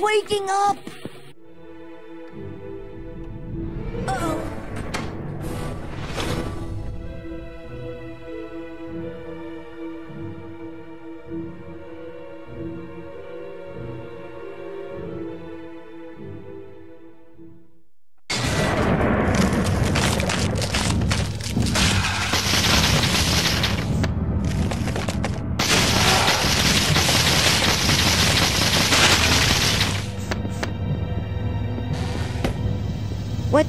waking up! Uh-oh. What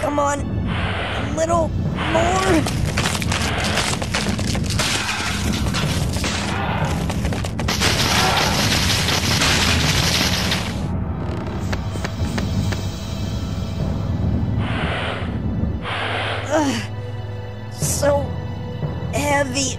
Come on, a little more. So heavy.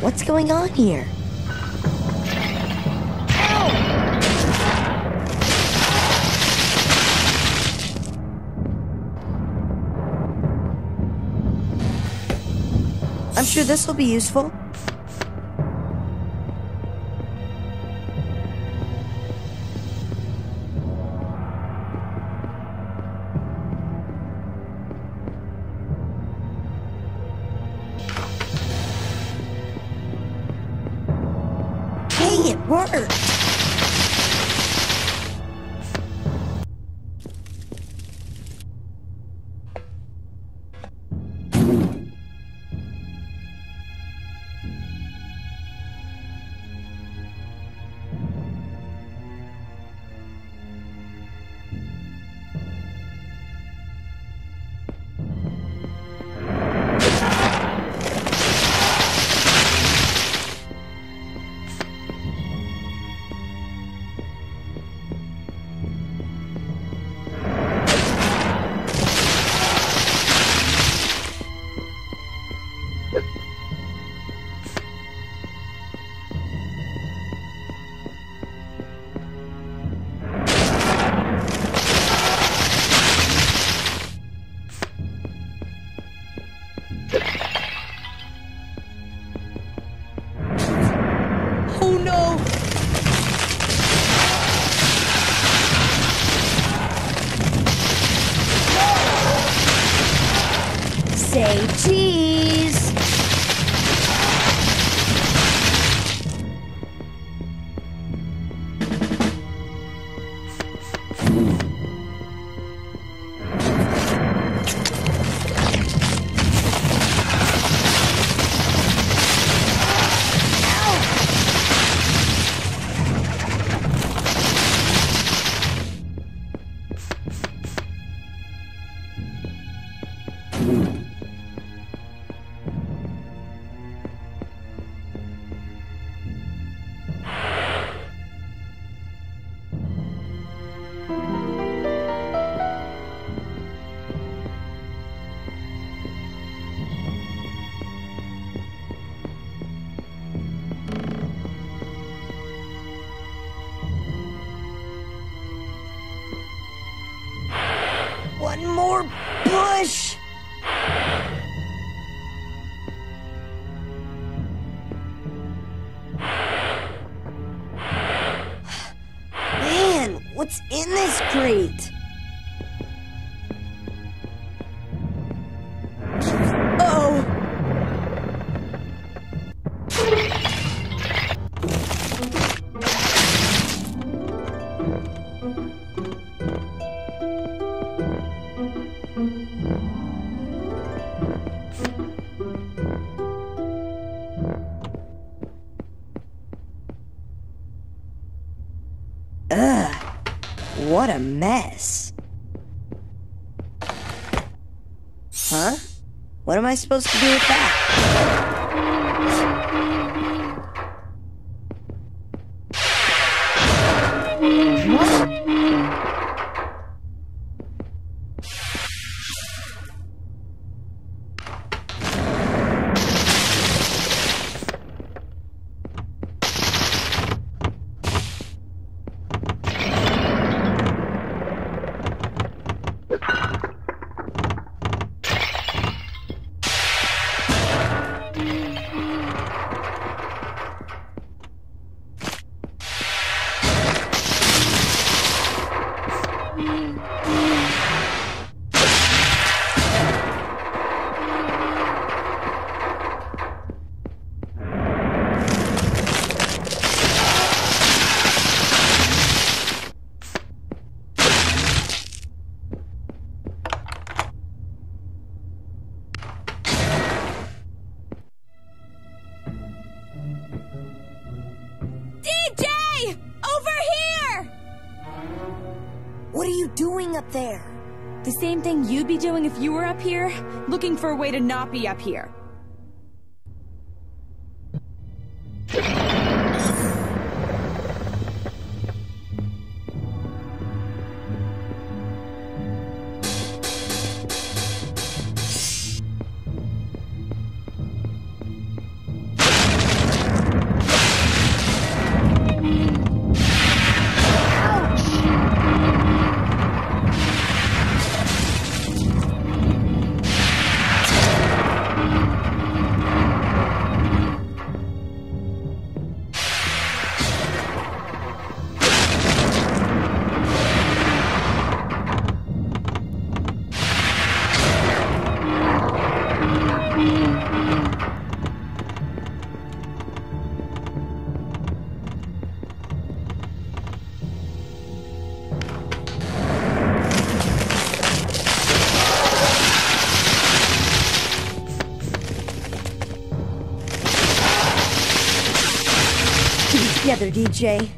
What's going on here? I'm sure this will be useful. Dang, it worked! Say cheese! One more push! Man, what's in this crate? What a mess. What am I supposed to do with that? There. The same thing you'd be doing if you were up here, looking for a way to not be up here. Together, DJ.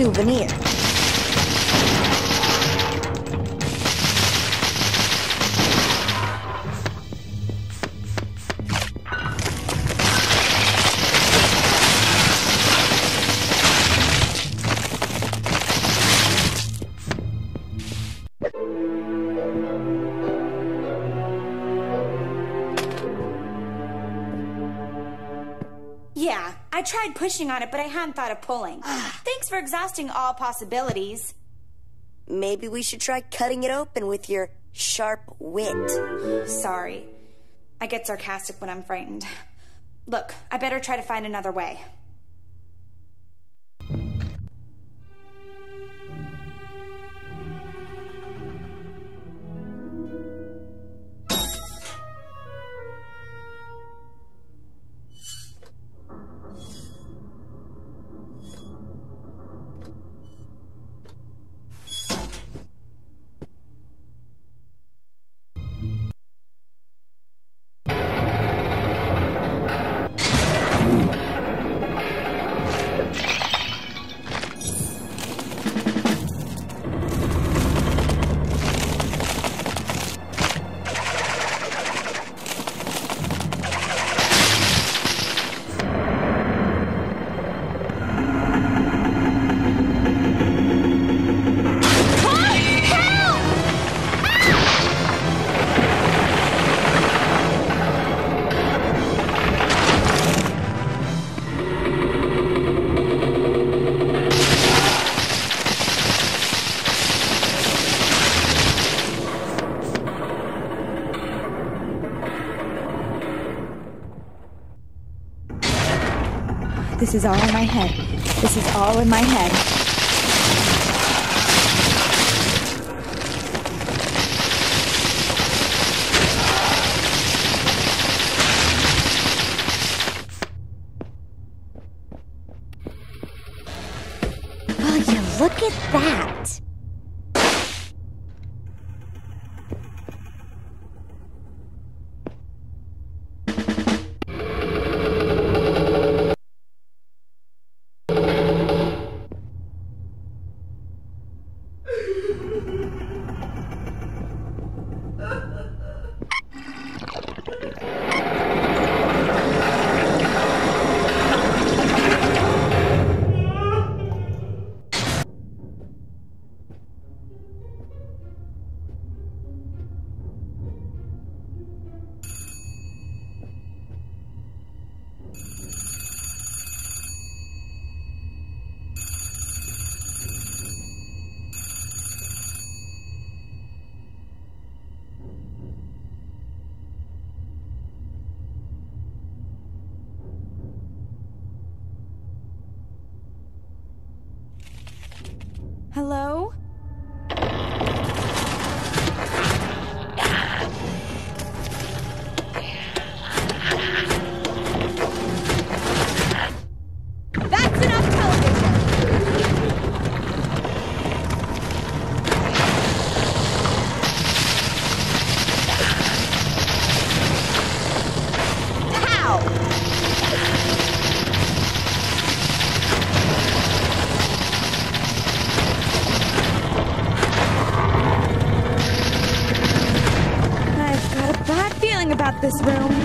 Souvenir. Yeah, I tried pushing on it, but I hadn't thought of pulling. Thanks for exhausting all possibilities. Maybe we should try cutting it open with your sharp wit. Sorry. I get sarcastic when I'm frightened. Look, I better try to find another way. This is all in my head. This is all in my head. Will you look at that? Hello? That's enough television! How? About this room.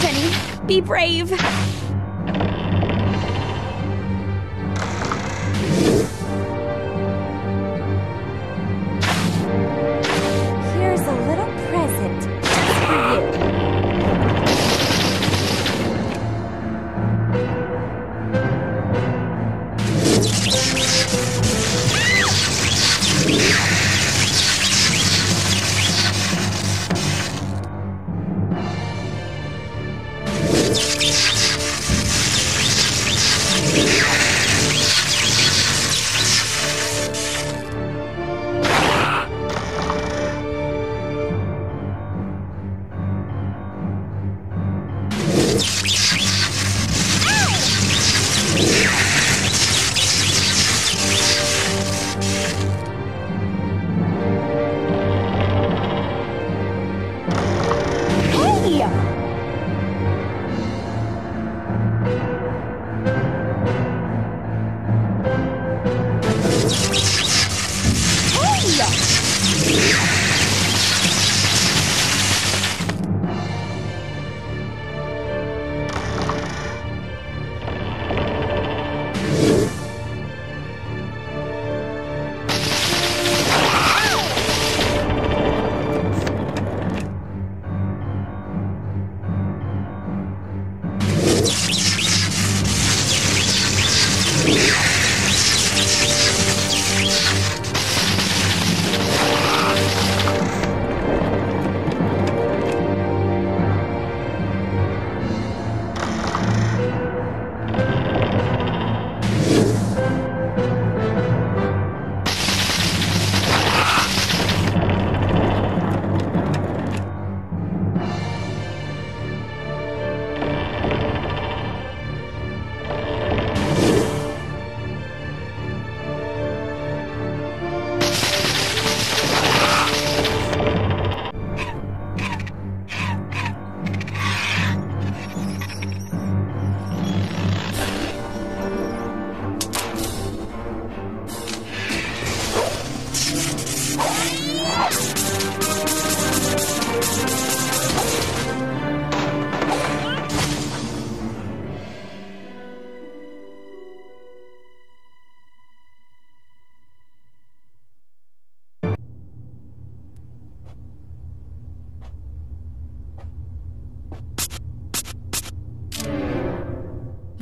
Jenny, be brave. Here's a little present just for you.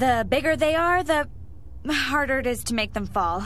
The bigger they are, the harder it is to make them fall.